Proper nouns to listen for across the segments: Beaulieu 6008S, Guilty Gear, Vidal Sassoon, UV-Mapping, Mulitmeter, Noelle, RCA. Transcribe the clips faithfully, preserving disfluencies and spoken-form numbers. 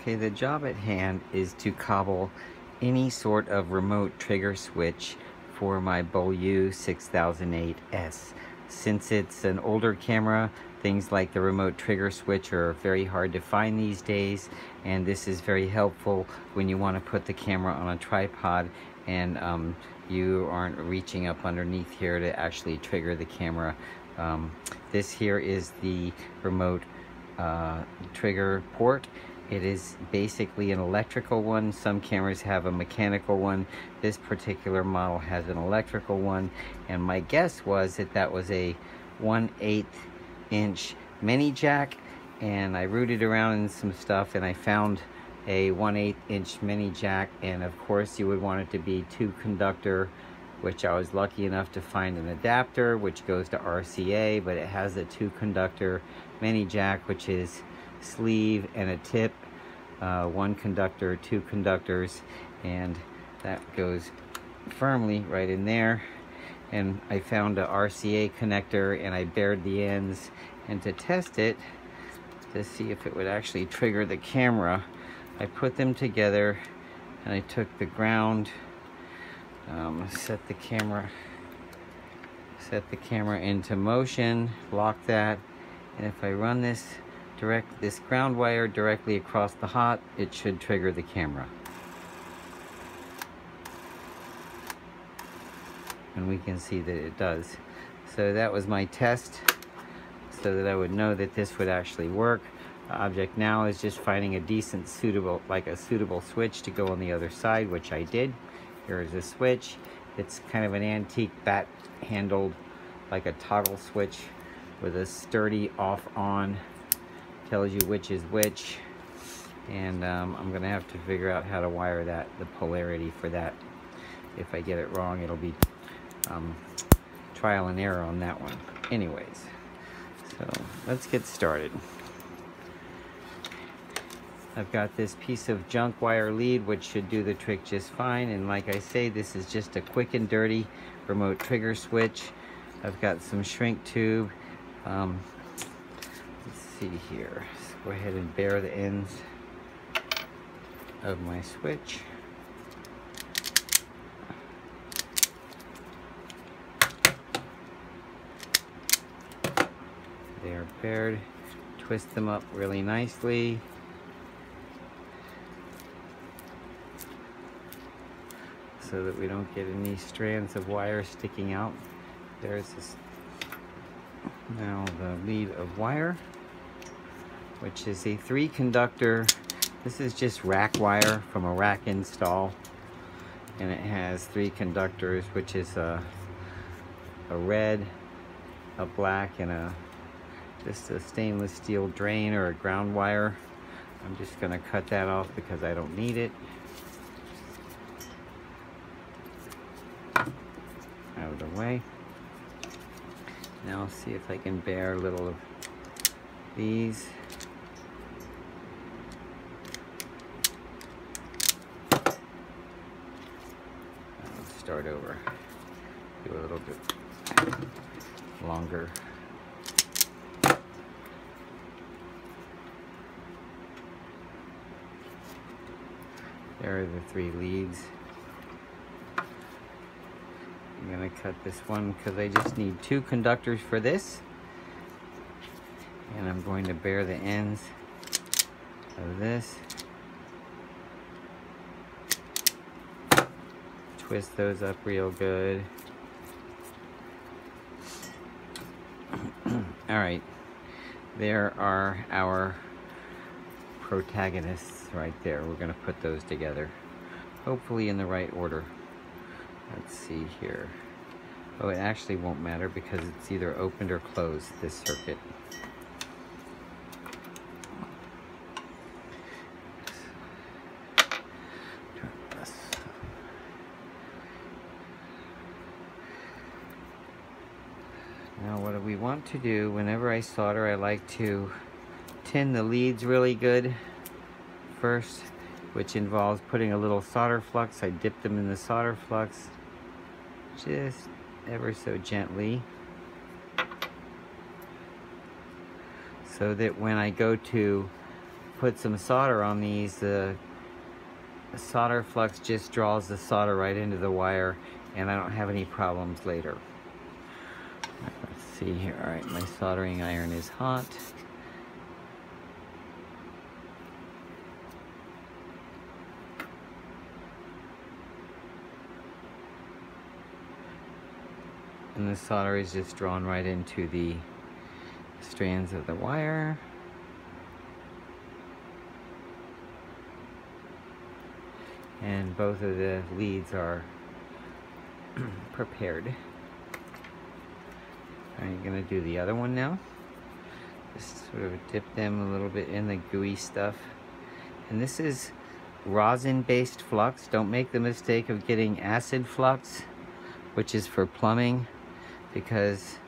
Okay, the job at hand is to cobble any sort of remote trigger switch for my Beaulieu six thousand eight S. Since it's an older camera, things like the remote trigger switch are very hard to find these days, and this is very helpful when you want to put the camera on a tripod and um, you aren't reaching up underneath here to actually trigger the camera. Um, this here is the remote uh, trigger port. It is basically an electrical one. Some cameras have a mechanical one. This particular model has an electrical one, and my guess was that that was a one eighth inch mini jack, and I rooted around in some stuff and I found a one eighth inch mini jack, and of course you would want it to be two conductor, which I was lucky enough to find an adapter which goes to R C A, but it has a two conductor mini jack, which is sleeve and a tip, uh, one conductor, two conductors, and that goes firmly right in there. And I found a R C A connector and I bared the ends, and to test it to see if it would actually trigger the camera, I put them together and I took the ground, um, set the camera set the camera into motion, lock that, and if I run this Direct this ground wire directly across the hot, it should trigger the camera. And we can see that it does. So that was my test, so that I would know that this would actually work. The object now is just finding a decent suitable, like a suitable switch to go on the other side, which I did. Here is a switch. It's kind of an antique bat handled, like a toggle switch with a sturdy off-on. Tells you which is which, and um, I'm gonna have to figure out how to wire that, the polarity for that. If I get it wrong, it'll be um, trial and error on that one. Anyways, so let's get started. I've got this piece of junk wire lead, which should do the trick just fine, and like I say, this is just a quick and dirty remote trigger switch. I've got some shrink tube. Um, Here, so go ahead and bare the ends of my switch. They are bared. Twist them up really nicely. So that we don't get any strands of wire sticking out. There's this, now the lead of wire, which is a three conductor. This is just rack wire from a rack install, and it has three conductors, which is a, a red, a black, and a just a stainless steel drain or a ground wire. I'm just gonna cut that off because I don't need it. Out of the way. Now I'll see if I can bare a little of these. Start over, do a little bit longer. There are the three leads. I'm gonna cut this one because I just need two conductors for this. And I'm going to bare the ends of this. Twist those up real good. All right, there are our protagonists right there. We're gonna put those together, hopefully in the right order. Let's see here. Oh, it actually won't matter because it's either opened or closed, this circuit. Now what do we want to do? Whenever I solder, I like to tin the leads really good first, which involves putting a little solder flux. I dip them in the solder flux just ever so gently, so that when I go to put some solder on these, the solder flux just draws the solder right into the wire, and I don't have any problems later. Let's see here. All right, my soldering iron is hot. And the solder is just drawn right into the strands of the wire. And both of the leads are prepared. I'm gonna do the other one now. Just sort of dip them a little bit in the gooey stuff. And this is rosin-based flux. Don't make the mistake of getting acid flux, which is for plumbing, because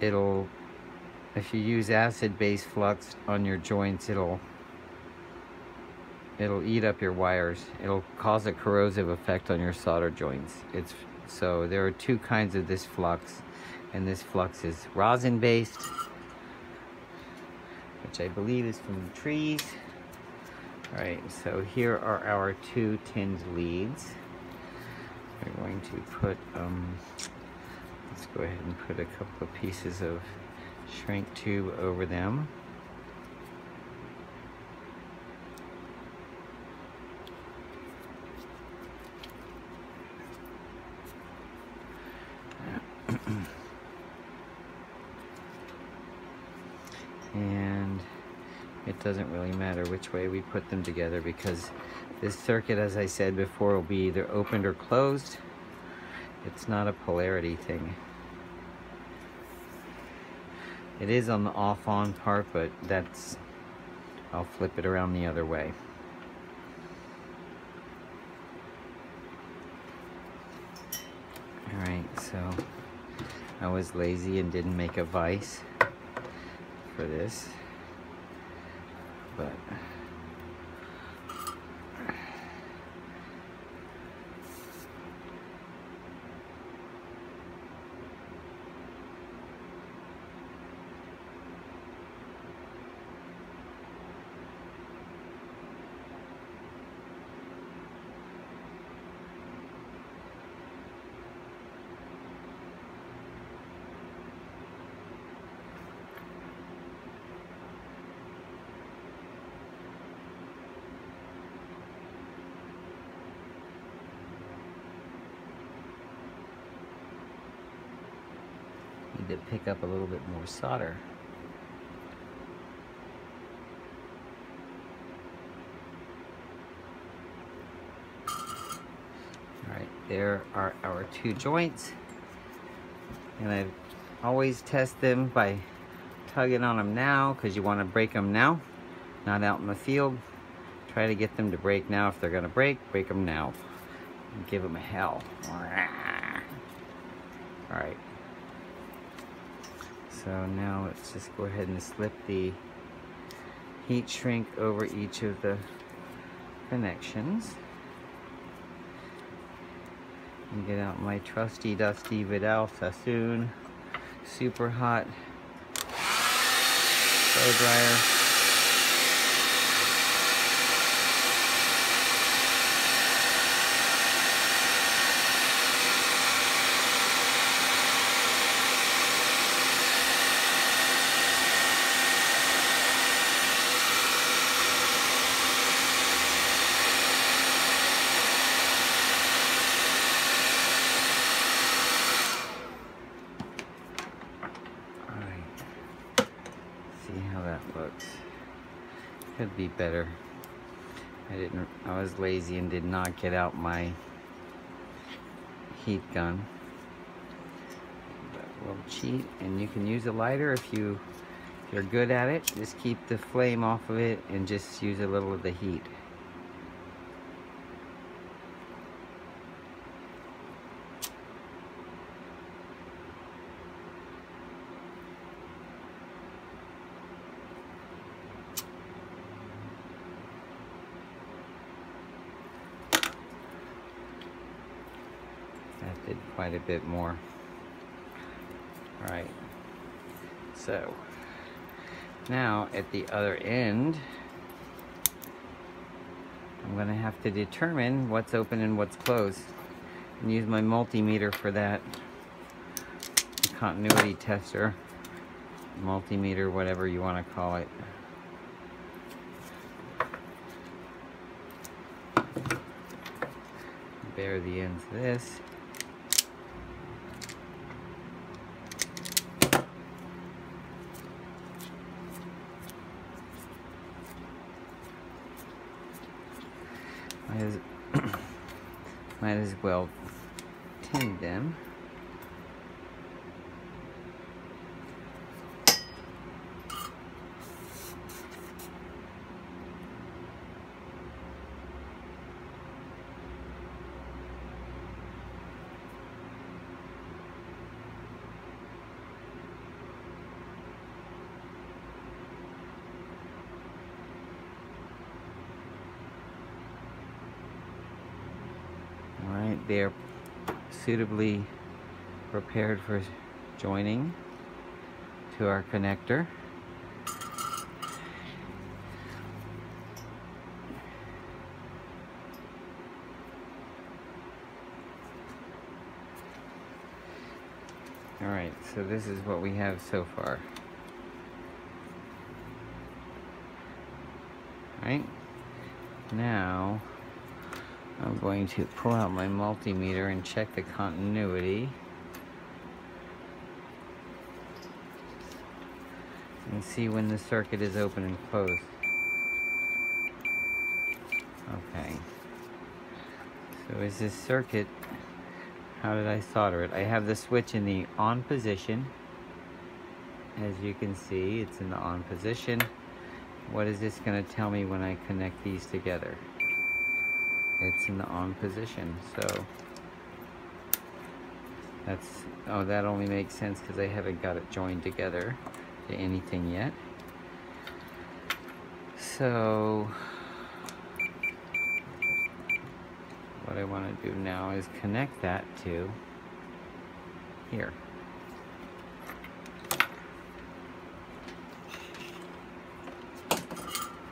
it'll, if you use acid-based flux on your joints, it'll it'll eat up your wires. It'll cause a corrosive effect on your solder joints. It's so there are two kinds of this flux, and this flux is rosin-based, which I believe is from the trees. All right, so here are our two tinned leads. We're going to put, um, let's go ahead and put a couple of pieces of shrink tube over them. And it doesn't really matter which way we put them together, because this circuit, as I said before, will be either opened or closed. It's not a polarity thing. It is on the off-on part, but that's, I'll flip it around the other way. All right, so I was lazy and didn't make a vise for this, but to pick up a little bit more solder. All right, there are our two joints, and I always test them by tugging on them now, because you want to break them now, not out in the field. Try to get them to break now. If they're going to break, break them now. And give them a hell. All right. So now let's just go ahead and slip the heat shrink over each of the connections. And get out my trusty dusty Vidal Sassoon super hot blow dryer. Could be better. I didn't, I was lazy and did not get out my heat gun. But we'll cheat, and you can use a lighter if you if you're good at it. Just keep the flame off of it and just use a little of the heat. That did quite a bit more. All right, so now at the other end, I'm gonna have to determine what's open and what's closed and use my multimeter for that. The continuity tester, multimeter, whatever you wanna call it. Bare the ends of this. Might as, might as well tin them. They're suitably prepared for joining to our connector. All right, so this is what we have so far. All right, now I'm going to pull out my multimeter and check the continuity and see when the circuit is open and closed. Okay. So is this circuit, how did I solder it? I have the switch in the on position. As you can see, it's in the on position. What is this going to tell me when I connect these together? It's in the on position, so that's, oh, that only makes sense because I haven't got it joined together to anything yet. So what I want to do now is connect that to here.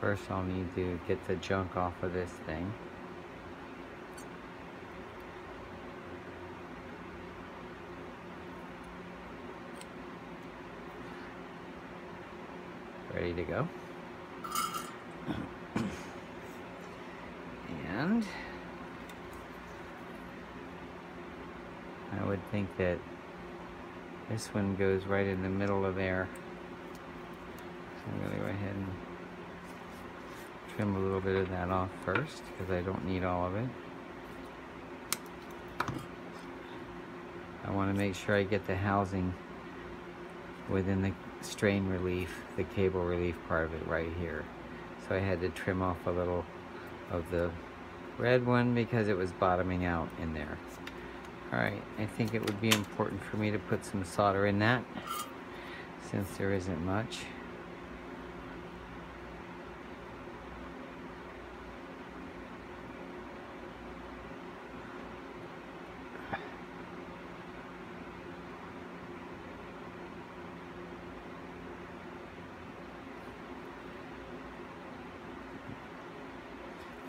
First I'll need to get the junk off of this thing. Ready to go. And I would think that this one goes right in the middle of there. So I'm gonna go ahead and trim a little bit of that off first because I don't need all of it. I wanna make sure I get the housing within the strain relief, the cable relief part of it right here. So I had to trim off a little of the red one because it was bottoming out in there. All right, I think it would be important for me to put some solder in that since there isn't much.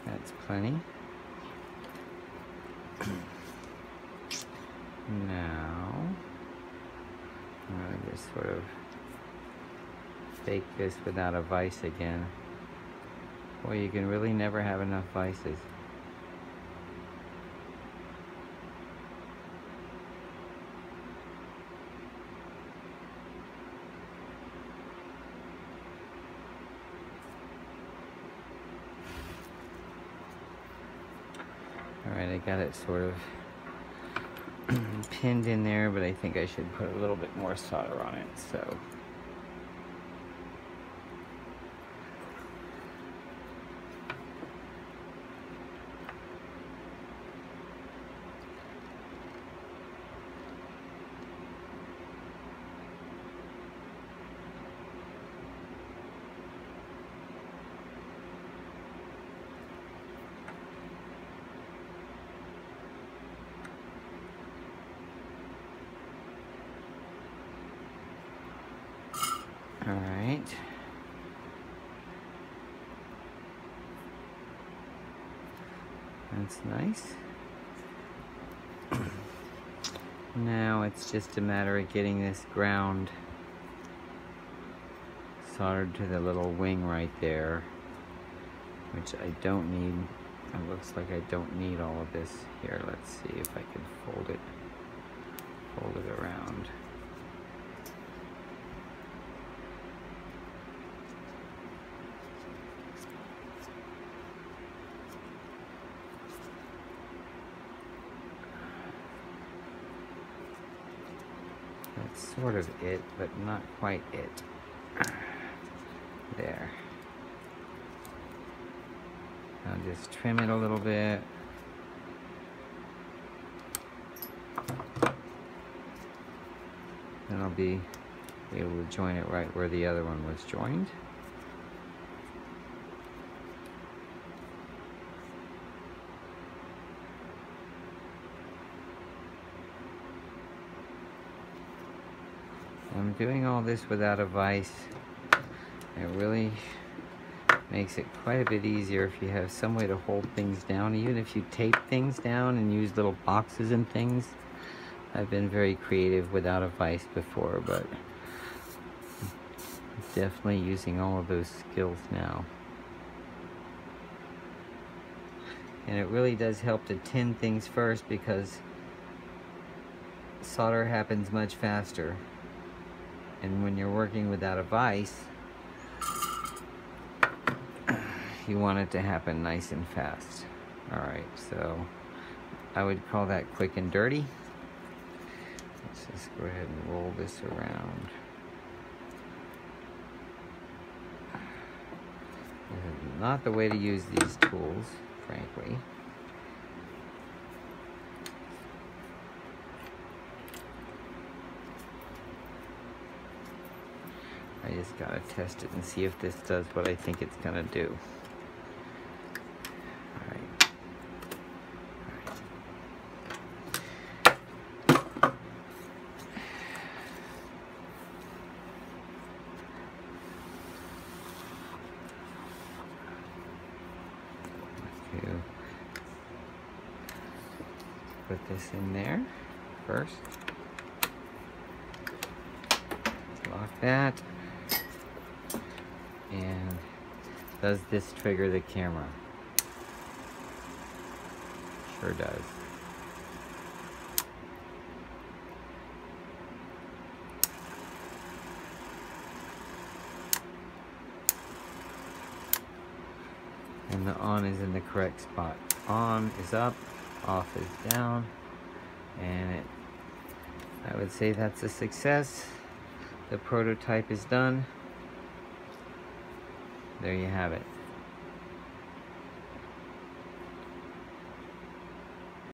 That's plenty. Now, I'm going to just sort of bake this without a vise again. Boy, you can really never have enough vices. Alright, I got it sort of pinned in there, but I think I should put a little bit more solder on it, so. All right. That's nice. Now it's just a matter of getting this ground soldered to the little wing right there, which I don't need. It looks like I don't need all of this here. Let's see if I can fold it, fold it around. That's sort of it, but not quite it. There. I'll just trim it a little bit. Then I'll be able to join it right where the other one was joined. I'm doing all this without a vise. It really makes it quite a bit easier if you have some way to hold things down, even if you tape things down and use little boxes and things. I've been very creative without a vise before, but definitely using all of those skills now. And it really does help to tin things first, because solder happens much faster. And when you're working without a vise, you want it to happen nice and fast. All right, so I would call that quick and dirty. Let's just go ahead and roll this around. This is not the way to use these tools, frankly. I just gotta test it and see if this does what I think it's gonna do. All right. All right. Let's put this in there first. Lock that. And does this trigger the camera? Sure does. And the on is in the correct spot. On is up, off is down, and it, I would say that's a success. The prototype is done. There you have it.